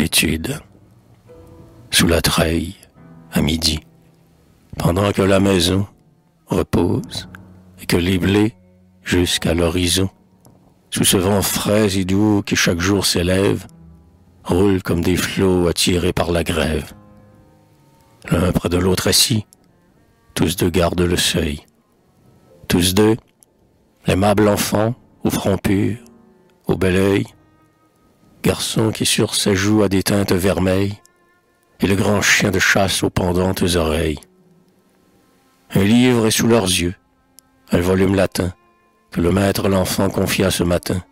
l'étude, sous la treille, à midi, pendant que la maison repose et que les blés, jusqu'à l'horizon, sous ce vent frais et doux qui chaque jour s'élève, roulent comme des flots attirés par la grève. L'un près de l'autre assis, tous deux gardent le seuil. Tous deux, l'aimable enfant, au front pur, au bel œil, garçon qui sur sa joue a des teintes vermeilles, et le grand chien de chasse aux pendantes oreilles. Un livre est sous leurs yeux, un volume latin, que le maître l'enfant confia ce matin.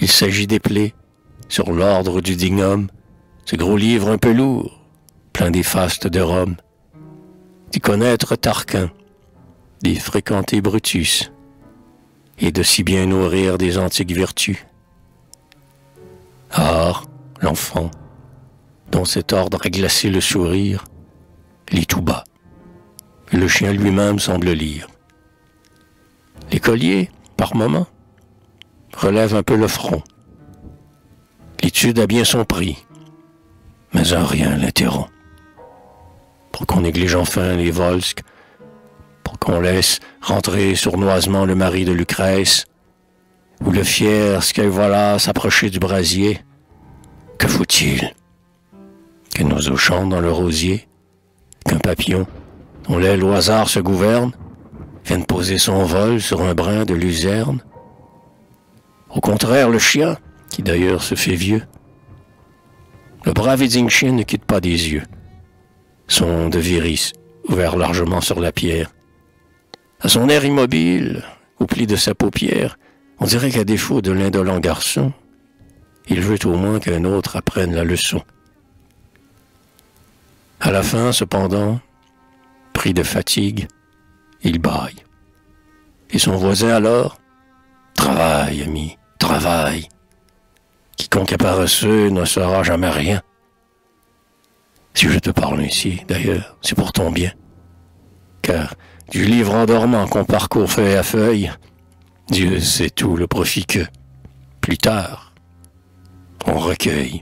Il s'agit d'épeler, sur l'ordre du digne homme, ce gros livre un peu lourd, plein des fastes de Rome, d'y connaître Tarquin, d'y fréquenter Brutus, et de si bien nourrir des antiques vertus. Or, l'enfant, dont cet ordre a glacé le sourire, lit tout bas, et le chien lui-même semble lire. L'écolier, par moments, relève un peu le front. L'étude a bien son prix, mais un rien l'interrompt. Pour qu'on néglige enfin les Volsques, pour qu'on laisse rentrer sournoisement le mari de Lucrèce, ou le fier Scaevola s'approcher du brasier, que faut-il? Qu'un oiseau chante dans le rosier, qu'un papillon, dont l'aile au hasard se gouverne, vienne poser son vol sur un brin de luzerne. Au contraire, le chien, qui d'ailleurs se fait vieux, le brave et digne chien ne quitte pas des yeux son de viris, ouvert largement sur la pierre. À son air immobile, au pli de sa paupière, on dirait qu'à défaut de l'indolent garçon, il veut au moins qu'un autre apprenne la leçon. À la fin, cependant, pris de fatigue, il bâille. Et son voisin alors, « Travaille, ami, travaille. Quiconque est paresseux ne sera jamais rien. » Si je te parle ainsi, d'ailleurs, c'est pour ton bien. Car du livre endormant qu'on parcourt feuille à feuille, Dieu sait tout le profit que, plus tard, on recueille.